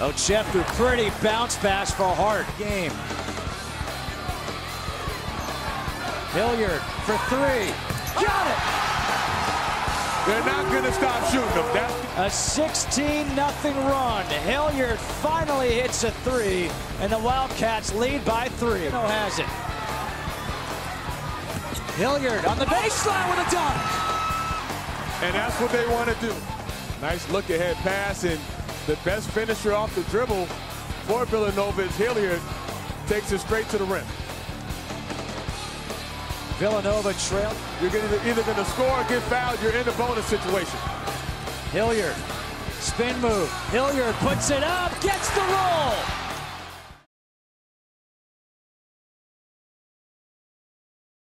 Ochepter, pretty bounce pass for Hart. Game. Hilliard for three. Got it! They're not going to stop shooting them. That's a 16-0 run. Hilliard finally hits a three, and the Wildcats lead by three. No has it. Hilliard on the baseline with a dunk. And that's what they want to do. Nice look-ahead pass, and the best finisher off the dribble for Villanova is Hilliard. Takes it straight to the rim. Villanova trail. You're either going to score or get fouled. You're in the bonus situation. Hilliard, spin move. Hilliard puts it up, gets the roll.